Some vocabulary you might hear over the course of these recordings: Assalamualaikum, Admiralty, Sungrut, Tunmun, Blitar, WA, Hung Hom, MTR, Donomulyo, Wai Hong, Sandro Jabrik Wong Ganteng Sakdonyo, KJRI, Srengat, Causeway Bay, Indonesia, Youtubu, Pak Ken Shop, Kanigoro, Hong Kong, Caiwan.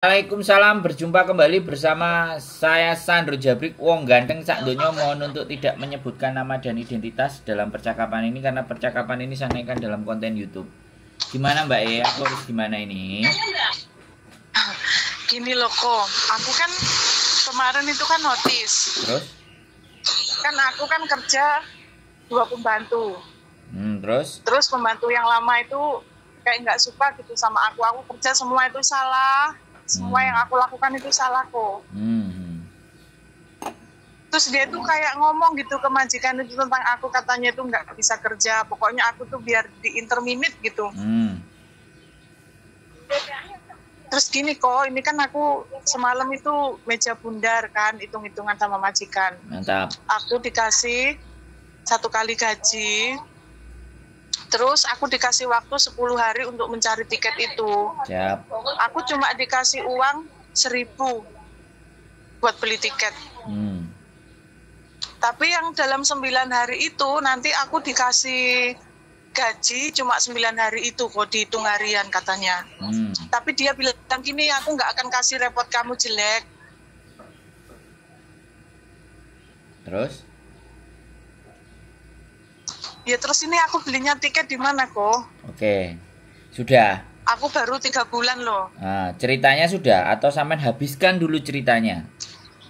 Waalaikumsalam, berjumpa kembali bersama saya Sandro Jabrik Wong Ganteng Sakdonyo. Mohon untuk tidak menyebutkan nama dan identitas dalam percakapan ini karena percakapan ini saya naikkan dalam konten YouTube. Gimana Mbak E? Aku harus gimana ini? Gini loh kok, aku kan kemarin itu kan notice. Terus? Kan aku kan kerja dua pembantu. Terus? Terus pembantu yang lama itu kayak nggak suka gitu sama aku. Aku kerja semua itu salah. Semua yang aku lakukan itu salah kok. Terus dia tuh kayak ngomong gitu ke majikan itu tentang aku, katanya itu nggak bisa kerja, pokoknya aku tuh biar di interminit gitu. Terus gini kok, ini kan aku semalam itu meja bundar kan, hitung-hitungan sama majikan. Mantap. Aku dikasih 1 kali gaji, terus aku dikasih waktu 10 hari untuk mencari tiket itu. Siap. Aku cuma dikasih uang 1.000 buat beli tiket. Tapi yang dalam 9 hari itu nanti aku dikasih gaji cuma 9 hari itu kok, dihitung harian katanya. Tapi dia bilang gini, aku nggak akan kasih repot kamu jelek. Terus? Ya terus ini aku belinya tiket di mana kok? Oke, sudah. Aku baru 3 bulan loh. Nah, ceritanya sudah atau sampean habiskan dulu ceritanya?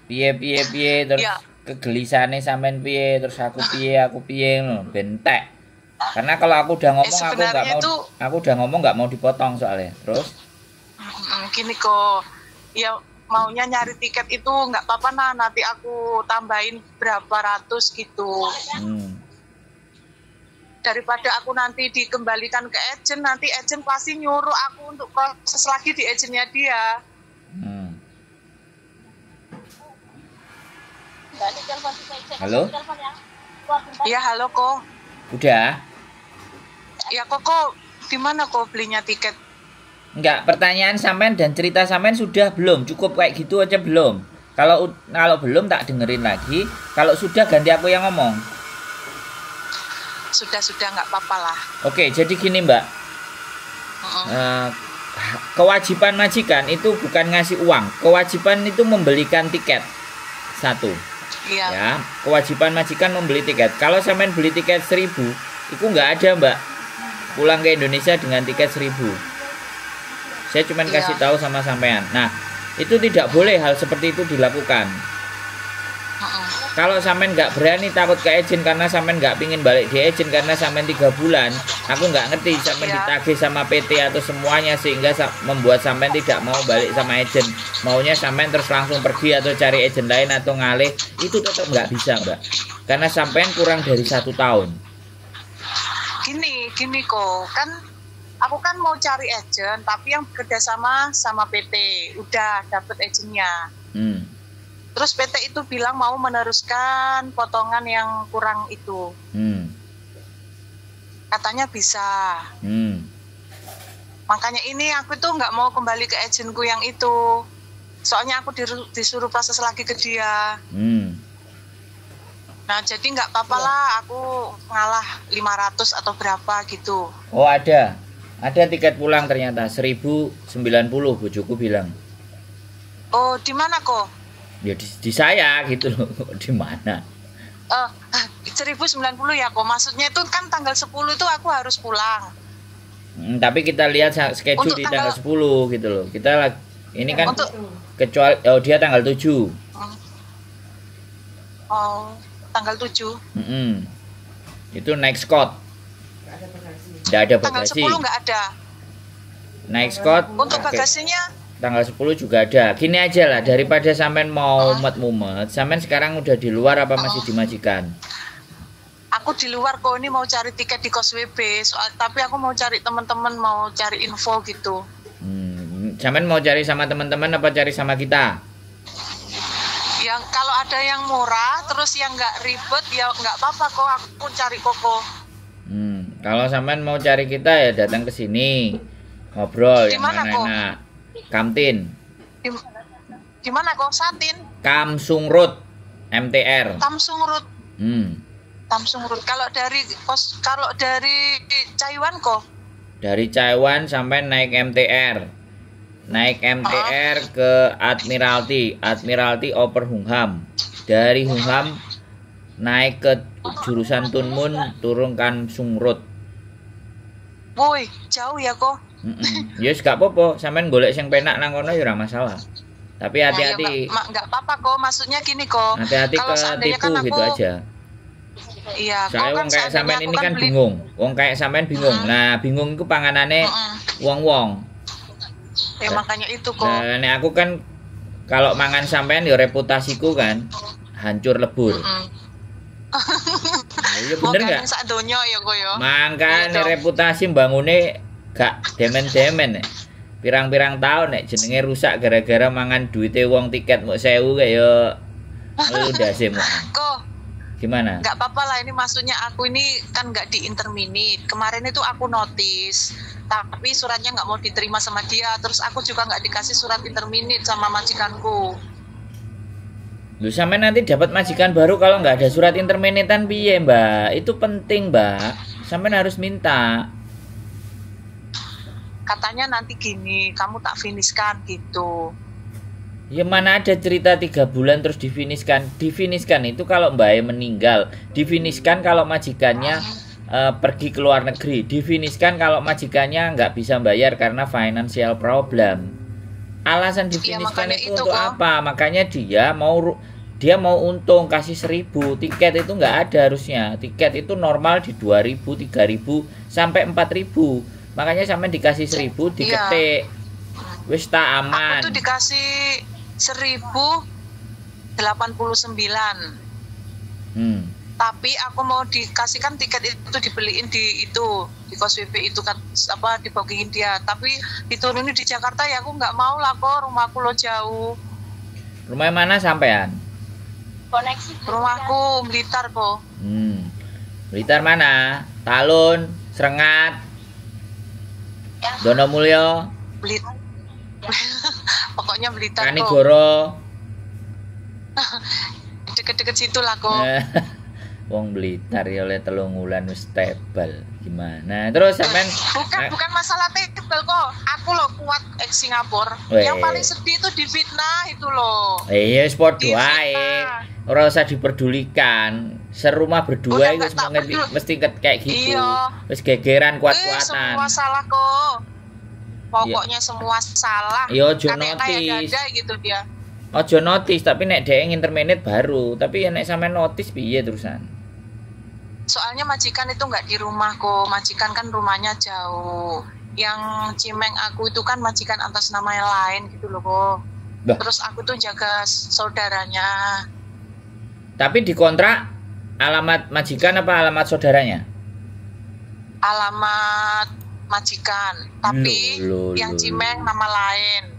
Piye terus ya. Kegelisahannya sampean piye, terus aku piye bentek. Karena kalau aku udah ngomong aku nggak mau, itu... aku udah ngomong nggak mau dipotong soalnya. Terus? Gini kok, ya maunya nyari tiket itu nggak apa-apa, nah nanti aku tambahin berapa ratus gitu. Daripada aku nanti dikembalikan ke agent, nanti agent pasti nyuruh aku untuk proses lagi di agentnya dia. Halo? Iya, halo kok. Udah? Ya kok, gimana kok belinya tiket? Enggak, pertanyaan sampean dan cerita sampean sudah belum? Cukup kayak gitu aja belum? Kalau belum tak dengerin lagi, kalau sudah ganti aku yang ngomong. Sudah nggak apa-apa lah. Oke, jadi gini Mbak, kewajiban majikan itu bukan ngasih uang, kewajiban itu membelikan tiket satu. Iya. Ya, kewajiban majikan membeli tiket. Kalau sampean beli tiket 1.000, itu nggak ada Mbak pulang ke Indonesia dengan tiket 1.000. Saya cuman kasih tahu sama sampean. Nah, itu tidak boleh hal seperti itu dilakukan. Kalau sampean nggak berani takut ke agent karena sampean nggak pingin balik di agent karena sampean 3 bulan, aku nggak ngerti sampean ditagih sama PT atau semuanya sehingga membuat sampean tidak mau balik sama agent, maunya sampean terus langsung pergi atau cari agent lain atau ngalih, itu tetap nggak bisa Mbak, karena sampean kurang dari 1 tahun. Gini kok, kan aku kan mau cari agent tapi yang bekerja sama PT, udah dapet agentnya. Terus PT itu bilang mau meneruskan potongan yang kurang itu. Katanya bisa. Makanya ini aku tuh nggak mau kembali ke agentku yang itu. Soalnya aku disuruh proses lagi ke dia. Nah jadi nggak apa-apa lah aku ngalah 500 atau berapa gitu. Oh ada. Ada tiket pulang ternyata 1.090 bojoku bilang. Oh di mana kok? Ya di saya gitu loh, di mana? 1.090 ya kok, maksudnya itu kan tanggal 10 itu aku harus pulang. Tapi kita lihat schedule untuk di tanggal 10 gitu loh. Kita ini kan untuk, kecuali dia tanggal 7. Oh, tanggal 7. Itu naik Scott. Enggak ada bagasi. Tanggal 10 enggak ada. Naik Scott. Untuk bagasinya tanggal 10 juga ada. Gini aja lah, daripada sampean mau mumet-mumet, sampean sekarang udah di luar apa masih di majikan? Aku di luar kok, ini mau cari tiket di Causeway Bay, tapi aku mau cari teman-teman, mau cari info gitu. Sampean mau cari sama teman-teman apa cari sama kita? Yang kalau ada yang murah, terus yang nggak ribet, ya nggak apa-apa kok, aku cari koko. Kalau sampean mau cari kita ya datang ke sini, ngobrol yang enak-enak. Kamtin. Di mana kok Satin? Sungrut, MTR. Sungrut. Sungrut. Kalau dari Caiwan kok? Dari Caiwan sampai naik MTR. naik MTR ke Admiralty, Admiralty oper Hung Hom. Dari Hung Hom naik ke jurusan Tunmun, turunkan Sungrut. Woi, jauh ya kok. Yes, gak apa-apa. Sampean golek sing penak nang kono ya ora masalah. Tapi hati-hati. Nah, ya, gak apa-apa kok, maksudnya gini kok. Hati-hati ketipu kan gitu aja. Iya, saya wong kayak sampean ini kan bingung. Wong kayak sampean bingung. Nah, bingung itu panganane wong-wong. Ya makanya itu kok. Nah, nek aku kan kalau mangan sampean ya reputasiku kan hancur lebur. Iya bener enggak? Sak donya ya kok ya. Mangkane reputasi mbangune gak demen-demen nek. Pirang-pirang tahun nek jenenge rusak gara-gara mangan duite wong tiket mok 1000 kayak yo. Udah sih mok. Gimana? Gak apa-apa lah, ini maksudnya aku ini kan gak di interminit. Kemarin itu aku notice, tapi suratnya gak mau diterima sama dia. Terus aku juga gak dikasih surat interminit sama majikanku. Lu sampe nanti dapat majikan baru kalau gak ada surat interminitan piye mbak? Itu penting mbak, sampe harus minta. Katanya nanti gini, kamu tak finishkan gitu. Ya mana ada cerita 3 bulan terus difinishkan. Difinishkan itu kalau mbaknya meninggal. Difinishkan kalau majikannya pergi ke luar negeri. Difinishkan kalau majikannya nggak bisa bayar karena financial problem. Alasan difinishkan ya, itu untuk kok. Apa? Makanya dia mau untung, kasih 1000. Tiket itu nggak ada harusnya. Tiket itu normal di 2000, 3000, sampai 4000. Makanya sampai dikasih 1000 diketik. Ya. Wis tak aman. Aku tuh dikasih 1089. Tapi aku mau dikasihkan tiket itu dibeliin di Causeway Bay itu kan apa dibogingin dia. Tapi diturunin di Jakarta ya aku nggak mau lah kok, rumahku lo jauh. Rumah mana sampean? Koneksi. Rumahku Blitar po. Blitar mana? Talun, Srengat, ya. Donomulyo. Blitar. Pokoknya Blitar kok. Kanigoro. Deket-deket situ lah kok. Wong Blitar ya oleh telung wulan wis tebal. Gimana? Terus sampean bukan masalah tebal kok. Aku lo kuat Singapura. Yang paling sedih itu difitnah itu lo. Iya wis padha ae. Ora usah diperdulikan. Serumah berdua wis mesti kayak gitu. Wis gegeran kuat-kuatan. Semua salah kok. Pokoknya ya. Semua salah. Yo ojo notis. Gitu dia. Ojo notis, tapi nek dhek interminit baru, tapi ya nek sampe notis piye terusan. Soalnya majikan itu nggak di rumahku, majikan kan rumahnya jauh. Yang cimeng aku itu kan majikan atas nama yang lain gitu loh kok. Terus aku tuh jaga saudaranya. Tapi di kontrak alamat majikan apa alamat saudaranya? Alamat majikan, tapi yang cimeng nama lain.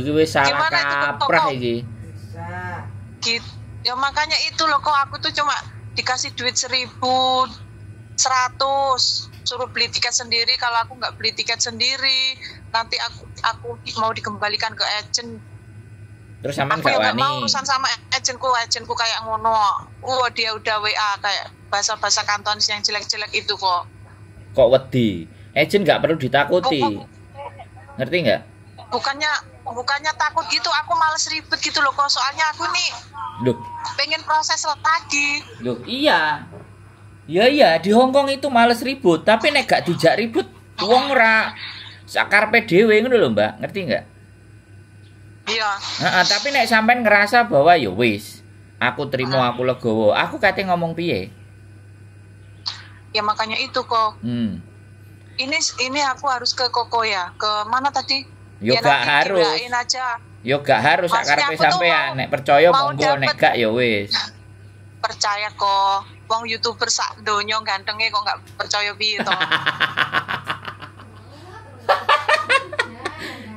Iki wis salah kaprah iki. Gitu. Ya makanya itu loh kok aku tuh cuma dikasih duit 1.100, suruh beli tiket sendiri. Kalau aku nggak beli tiket sendiri, nanti aku mau dikembalikan ke agen. Terus sampean gak wani. Aku mau urusan sama agenku kayak ngono. Dia udah WA kayak bahasa-bahasa kantonis yang jelek-jelek itu kok. Kok wedi, agent nggak perlu ditakuti, ngerti nggak? Bukannya takut gitu, aku males ribet gitu loh kok, soalnya aku nih pengen proses lagi. Iya di Hong Kong itu males ribut, tapi nek gak dijak ribut, wong ora sakarpe dhewe ngono lho mbak, ngerti nggak? Iya. Tapi nek sampean ngerasa bahwa ya wis, aku terima, aku legowo, aku kate ngomong piye? Ya makanya itu kok. Ini aku harus ke Koko ya. Ke mana tadi? Yo ya gak harus. Aja. Yo gak harus sak karepe sampean nek percaya monggo nek gak ya wis. Percaya kok. Wong YouTuber sak donya gantenge kok gak percaya piye to.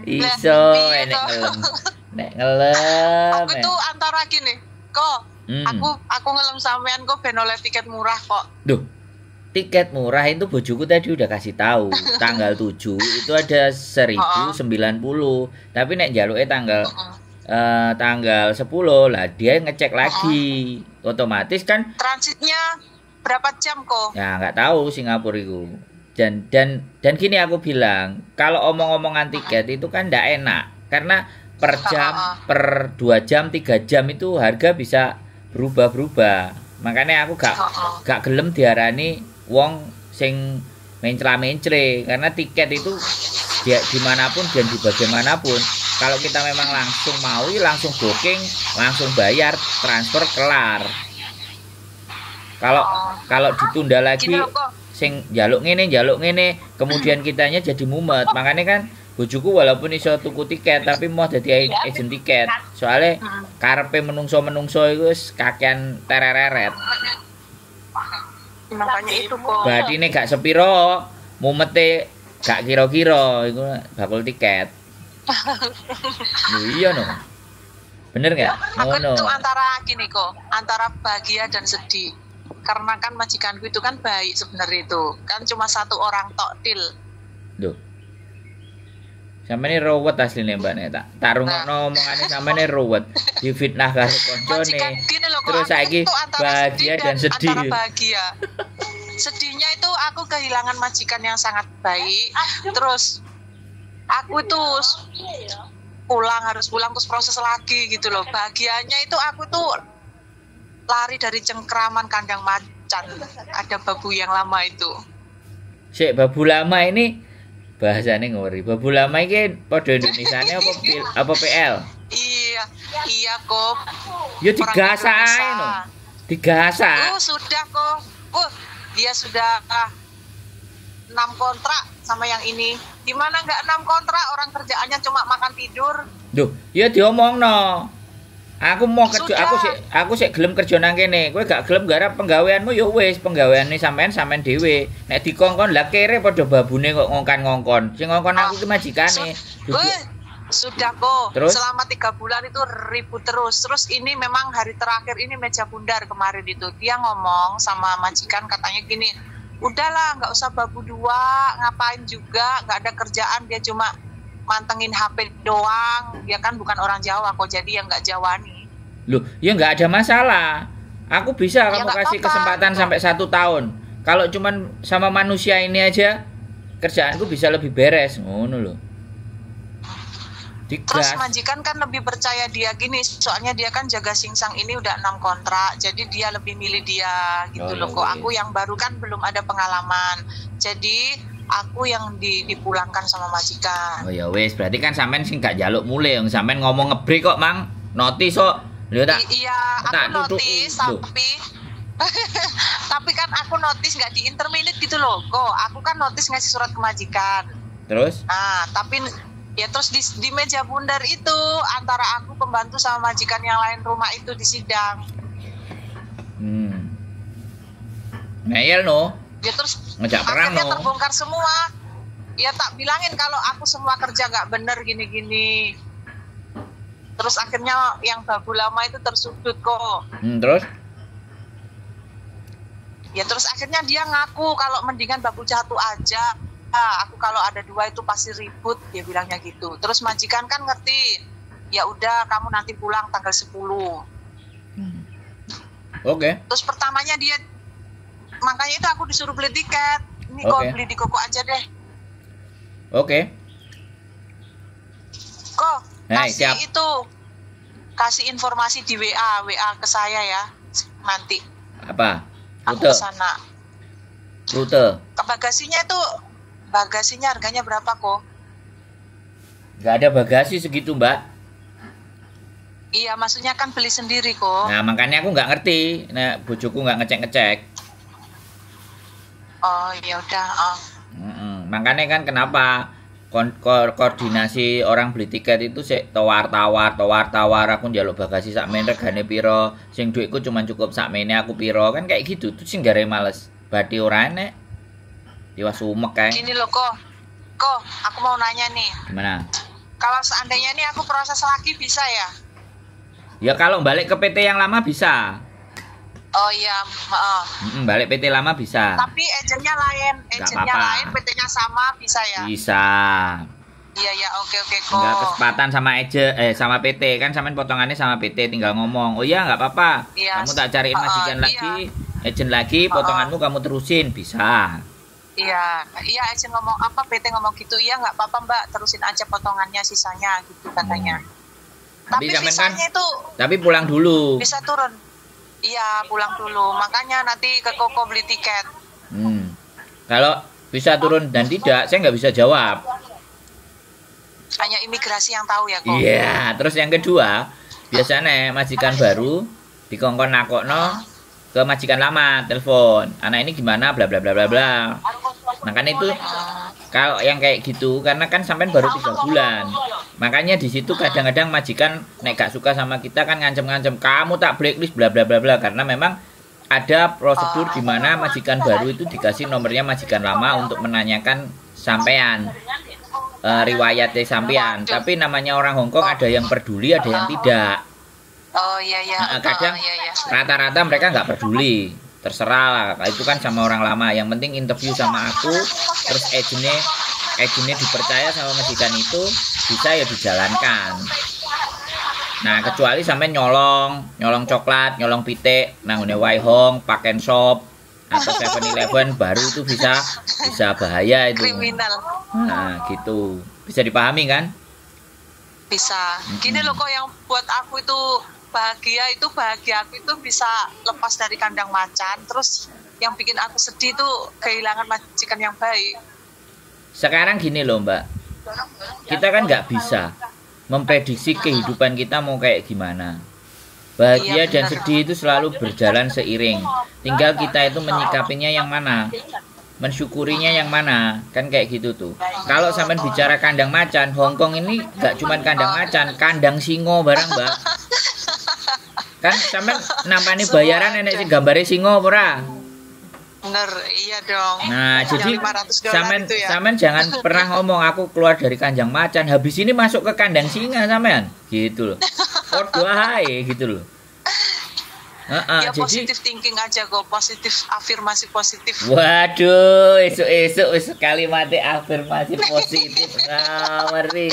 Iso nek ngelem. Aku tuh antara gini, kok. Aku ngelem sampean kok ben oleh tiket murah kok. Tiket murah itu bojoku tadi udah kasih tahu tanggal 7 itu ada 1.090, tapi nek njaluke tanggal 10 lah dia ngecek lagi, otomatis kan transitnya berapa jam kok? Ya nggak tahu Singapura itu. Dan gini aku bilang, kalau omong-omongan tiket itu kan ndak enak, karena per jam, per 2 jam, 3 jam itu harga bisa berubah-berubah. Makanya aku gak gelem diarani wong sing mencela-mencele, karena tiket itu dia dimanapun dan di bagaimanapun, kalau kita memang langsung mau, langsung booking, langsung bayar, transfer, kelar. Kalau ditunda lagi, sing jaluk ngene, kemudian kitanya jadi mumet. Makanya kan bojoku walaupun iso tuku tiket tapi mau jadi agent tiket, soalnya karepe menungso itu kakean tereret. Makanya itu kok badine gak sepiro, mumete gak kira-kira itu bakul tiket. Iya no, bener nggak? Aku itu antara gini kok, antara bahagia dan sedih. Karena kan majikanku itu kan baik sebenarnya, itu kan cuma satu orang tok, Til. Duh, sama ini ruwet aslinya Mbak Neta. Tak rungokno omongannya sama ini ruwet. Difitnah karo koncone. Terus saiki bahagia dan sedih. Antara bahagia. Sedihnya itu aku kehilangan majikan yang sangat baik. Terus aku tuh harus pulang terus proses lagi gitu loh. Bahagianya itu aku tuh lari dari cengkraman kandang macan, ada babu yang lama itu. Sik, babu lama ini bahasanya ngori. Babu lama ini podo Indonesianya apa PL? Iya kok. Yo digasain no. Digasa. Sudah kok. Dia sudah 6 kontrak sama yang ini. Gimana nggak 6 kontrak, orang kerjaannya cuma makan tidur. Duh, ya diomong no. Aku mau kerja, aku sih gelem kerja nang kene. Kowe gak gelem gara penggaweanmu ya wis, penggaweane sampean dhewe. Nek dikongkon lah kere padha babune kok ngongkon. Sing ngongkon aku ki majikane. Sudah kok. Selama 3 bulan itu ribut terus. Ini memang hari terakhir ini meja bundar kemarin itu. Dia ngomong sama majikan katanya gini, "Udahlah, nggak usah babu dua, ngapain juga, nggak ada kerjaan, dia cuma mantengin HP doang, dia kan bukan orang Jawa kok, jadi yang nggak Jawani." Loh, ya nggak ada masalah. Aku bisa ya, kamu kasih kesempatan sampai 1 tahun. Kalau cuman sama manusia ini aja, kerjaanku bisa lebih beres. Ngono loh. Terus majikan kan lebih percaya dia gini, soalnya dia kan jaga singsang ini udah 6 kontrak, jadi dia lebih milih dia gitu loh kok. Aku yang baru kan belum ada pengalaman, jadi aku yang dipulangkan sama majikan. Oh ya wis, berarti kan sampean sing gak njaluk mulai, yang sampean ngomong ngebreak kok, Mang. Notis kok. Lho tak. Iya, aku notis tapi tapi kan aku notis gak di interminit gitu loh kok. Aku kan notis ngasih surat ke majikan. Terus? Nah, tapi ya terus di meja bundar itu antara aku, pembantu sama majikan yang lain rumah itu disidang. Ngeyel no. Ya terus akhirnya terbongkar semua. Ya tak bilangin kalau aku semua kerja gak bener gini-gini. Terus akhirnya yang babu lama itu tersudut kok. Terus? Ya terus akhirnya dia ngaku kalau mendingan babu jatuh aja. Nah, aku kalau ada 2 itu pasti ribut, dia bilangnya gitu. Terus majikan kan ngerti. Ya udah, kamu nanti pulang tanggal 10. Oke. Terus pertamanya dia, makanya itu aku disuruh beli tiket. Ini kok beli di Koko aja deh. Oke. Kok kasih siap. Itu kasih informasi di WA ke saya ya nanti. Apa? Rute. Aku ke sana. Rute. Bagasinya harganya berapa kok? Gak ada bagasi segitu, Mbak. Iya, maksudnya kan beli sendiri kok. Nah, makanya aku nggak ngerti. Nah, bojoku nggak ngecek-ngecek. Oh ya udah. Makanya kan kenapa koordinasi orang beli tiket itu sih tawar-tawar, aku njaluk bagasi sak men regane piro, sing duitku cuma cukup sak mene aku piro, kan kayak gitu. Terus sing gare males badi ora enek diwas umek kae. Gini lho kok aku mau nanya nih. Gimana? Kalau seandainya nih aku proses lagi bisa ya? Ya kalau balik ke PT yang lama bisa. Oh iya, balik PT lama bisa. Tapi agennya lain, PT-nya sama bisa ya? Bisa. Iya, oke kok. Tinggal kesempatan sama agen, sama PT kan, sampean potongannya sama PT, tinggal ngomong. Oh iya, nggak apa-apa. Iya, kamu tak cariin majikan lagi, agen lagi, potonganmu kamu terusin, bisa. Iya, Ece ngomong apa, PT ngomong gitu, iya nggak apa-apa Mbak, terusin aja potongannya sisanya gitu katanya. Tapi sisanya kan, itu... Tapi pulang dulu. Bisa turun. Iya, pulang dulu, makanya nanti ke Koko beli tiket. Kalau bisa turun dan tidak, saya nggak bisa jawab. Hanya imigrasi yang tahu ya Kok. Iya, terus yang kedua, biasanya majikan baru dikongkon nakokno ke majikan lama telepon, anak ini gimana bla bla bla bla bla. Makanya itu kalau yang kayak gitu, karena kan sampean baru 3 bulan, makanya di situ kadang-kadang majikan nek gak suka sama kita kan ngancem-ngancem, kamu tak blacklist bla bla bla bla, karena memang ada prosedur di mana majikan baru itu dikasih nomornya majikan lama untuk menanyakan sampean riwayatnya sampean. Tapi namanya orang Hong Kong ada yang peduli ada yang tidak. Oh iya iya. Nah, kadang rata-rata mereka nggak peduli, terserah lah. Itu kan sama orang lama. Yang penting interview sama aku, terus agennya dipercaya sama majikan itu, bisa ya dijalankan. Nah kecuali sampai nyolong coklat, nyolong pitik, nanggungnya Wai Hong, Pak Ken Shop, atau 7-Eleven, baru itu bisa bahaya itu. Kriminal. Nah gitu, bisa dipahami kan? Bisa. Gini loh Kok, yang buat aku itu bahagia aku itu bisa lepas dari kandang macan. Terus yang bikin aku sedih itu kehilangan majikan yang baik. Sekarang gini loh Mbak, kita kan nggak bisa memprediksi kehidupan kita mau kayak gimana. Bahagia dan sedih itu selalu berjalan seiring, tinggal kita itu menyikapinya yang mana, mensyukurinya yang mana, kan kayak gitu tuh. Kalau sampean bicara kandang macan, Hong Kong ini nggak cuman kandang macan, kandang singo barang Mbak. Kan sampean nampaknya bayaran enek gambarnya singo pura. Bener, iya dong. Nah jadi sampean jangan pernah ngomong aku keluar dari kandang macan, habis ini masuk ke kandang singa sampean, gitu loh. Oh doai, gitu loh. Ya jadi, positif thinking aja Kok, positif, afirmasi positif. Waduh, esok-esok kalimatnya afirmasi positif. Ngeri.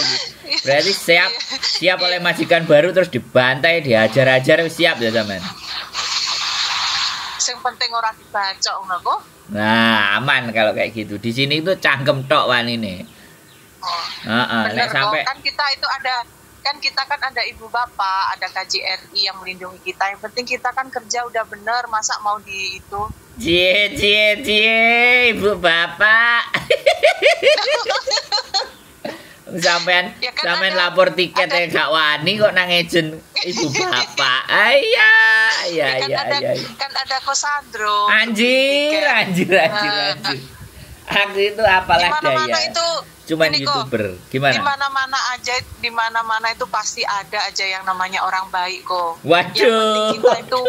Berarti siap oleh majikan baru, terus dibantai, dihajar-hajar, siap ya zaman. Yang penting orang dibacok nggak Kok. Nah aman kalau kayak gitu. Di sini itu cangkem tok wan ini. Bener sampai kan kita itu ada. Kan kita kan ada ibu bapak, ada KJRI yang melindungi kita. Yang penting kita kan kerja udah bener, masa mau di itu. Cie, ibu bapak. Sampean ya kan sampean ada, lapor tiket yang gak wani kok nang ejen ibu bapak. Iya. Kan ada Ko Sandro. Anjir. Aku itu apalah daya. Itu cuman ini YouTuber. Gimana? Di mana-mana itu pasti ada aja yang namanya orang baik Kok. Waduh. Yang penting kita itu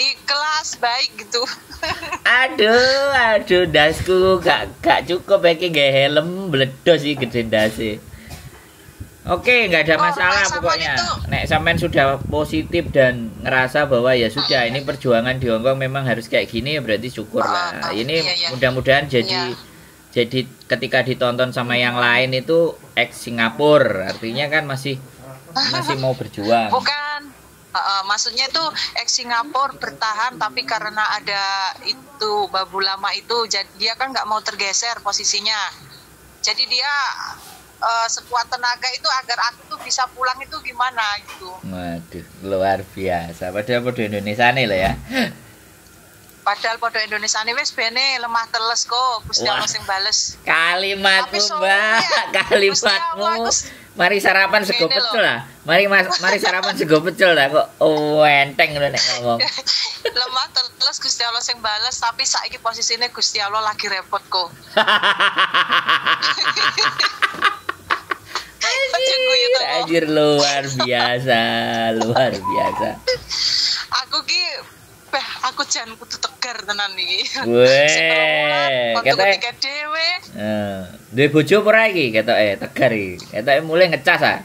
ikhlas baik gitu. Aduh, dasku gak cukup iki nggih helm bledos iki gede ndase. Oke, nggak ada masalah pokoknya. Nek sampean sudah positif dan ngerasa bahwa ya sudah ini perjuangan di Hong Kong memang harus kayak gini, berarti syukurlah. Ini mudah-mudahan jadi ketika ditonton sama yang lain itu ex Singapura, artinya kan masih mau berjuang. Bukan, maksudnya itu ex Singapura bertahan, tapi karena ada itu babu lama itu, jadi dia kan nggak mau tergeser posisinya. Jadi dia sekuat tenaga itu agar aku tuh bisa pulang itu gimana gitu. Waduh, luar biasa. Padahal podo Indonesia nih lah ya. Padahal podo Indonesia nih wes bene lemah teles Kok, Gusti Allah sing bales. Kalimatmu Mbak, kalimatmu. Mari sarapan sego pecel lah. Mari sarapan sego pecel lah Kok. Oh, enteng lho nek ngomong. Lemah teles Gusti Allah sing bales, tapi saiki posisinya Gusti Allah lagi repot Kok. Anjir, luar biasa. Aku jan kudu tegar tenan iki. Weh, ketoke tiket dhewe. Heeh. Duwe bojo ora iki ketoke tegar iki. Ketoke mulai ngecas ah.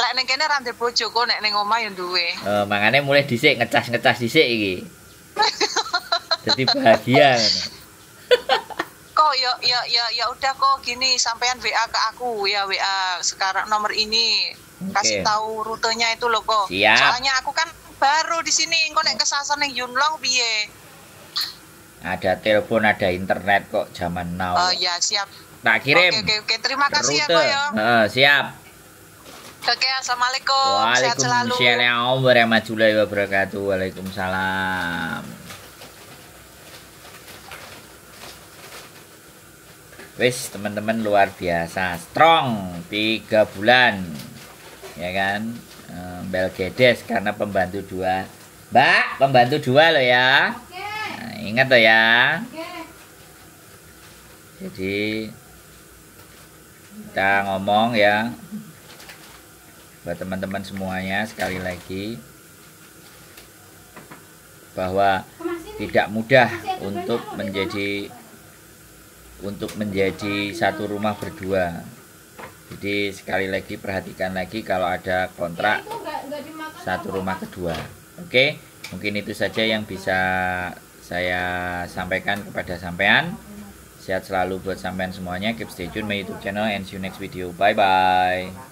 Lek ning kene ra ndek bojo Kok, nek ning omah ya duwe. Mangane mulai dhisik ngecas dhisik iki. Jadi bahagia ngono. Kok ya udah Kok, gini sampean WA ke aku ya, WA sekarang nomor ini. Kasih tahu rutenya itu loh Kok. Siap. Soalnya aku kan baru di sini, engko nek kesasar ning Yunlong piye? Ada telepon, ada internet kok zaman now. Oh ya, siap. Tak kirim. Oke, oke. Terima kasih rute. Ya, Pak ya. Siap. Oke, assalamualaikum. Waalaikumsalam warahmatullahi wabarakatuh. Waalaikumsalam. Wis teman-teman, luar biasa strong 3 bulan ya kan, bel gedes karena pembantu 2, Mbak, pembantu 2 lo ya. Nah, ingat lo ya. Jadi kita ngomong ya buat teman-teman semuanya, sekali lagi bahwa tidak mudah untuk menjadi satu rumah berdua. Jadi sekali lagi perhatikan lagi kalau ada kontrak satu rumah kedua. Oke, mungkin itu saja yang bisa saya sampaikan kepada sampean. Sehat selalu buat sampean semuanya. Keep stay tune my YouTube channel and see you next video. Bye bye.